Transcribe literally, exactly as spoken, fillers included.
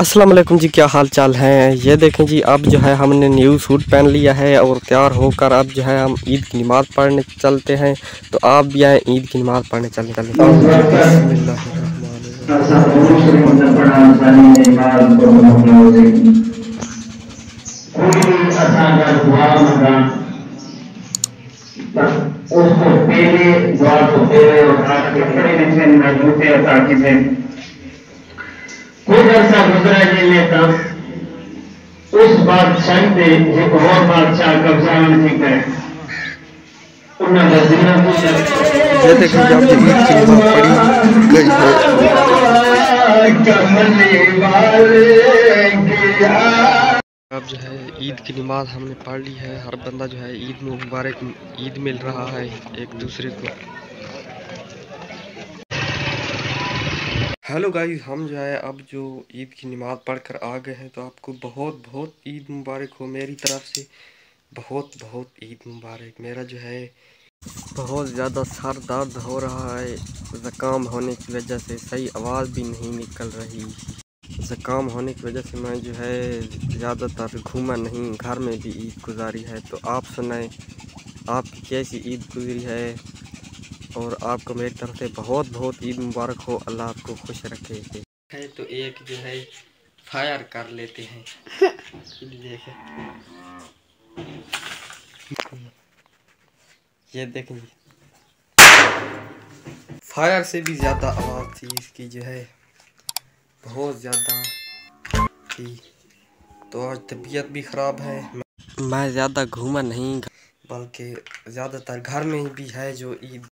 अस्सलाम वालेकुम जी, क्या हाल चाल हैं। ये देखें जी, अब जो है हमने न्यू सूट पहन लिया है और तैयार होकर अब जो है हम ईद की नमाज़ पढ़ने चलते हैं। तो आप भी आए ईद की नमाज़ पढ़ने चलने चलते कुछ अर्सा गुजरा जिले तक उस बादशाह से एक और बादशाह कब्जा नहीं करे। ये देखिए आप ईद की नमाज पढ़ी गई है। अब जो है ईद की नमाज हमने पढ़ ली है। हर बंदा जो है ईद में मुबारक ईद मिल रहा है एक दूसरे को। हेलो गाइस, हम जो है अब जो ईद की नमाज़ पढ़कर आ गए हैं। तो आपको बहुत बहुत ईद मुबारक हो मेरी तरफ से, बहुत बहुत ईद मुबारक। मेरा जो है बहुत ज़्यादा सर दर्द हो रहा है ज़ुकाम होने की वजह से, सही आवाज़ भी नहीं निकल रही। ज़ुकाम होने की वजह से मैं जो है ज़्यादातर घूमा नहीं, घर में भी ईद गुजारी है। तो आप सुनाएं, आपकी कैसी ईद गुजरी है। और आपको मेरी तरफ से बहुत बहुत ईद मुबारक हो, अल्लाह आपको खुश रखे। है तो एक जो है फायर कर लेते हैं। ये देखें, फायर से भी ज़्यादा आवाज़ थी इसकी जो है, बहुत ज़्यादा थी। तो आज तबीयत भी ख़राब है। मैं ज़्यादा घूमा नहीं, बल्कि ज़्यादातर घर में भी है जो ईद